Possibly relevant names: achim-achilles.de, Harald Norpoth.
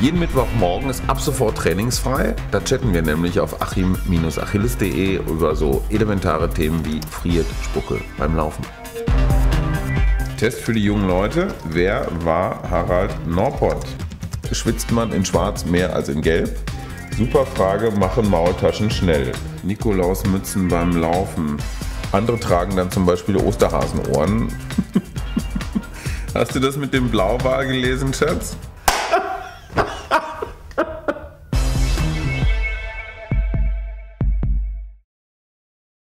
Jeden Mittwochmorgen ist ab sofort trainingsfrei. Da chatten wir nämlich auf achim-achilles.de über so elementare Themen wie friert Spucke beim Laufen. Test für die jungen Leute. Wer war Harald Norpoth? Schwitzt man in Schwarz mehr als in Gelb? Super Frage, machen Maultaschen schnell. Nikolausmützen beim Laufen. Andere tragen dann zum Beispiel Osterhasenohren. Hast du das mit dem Blauwal gelesen, Schatz?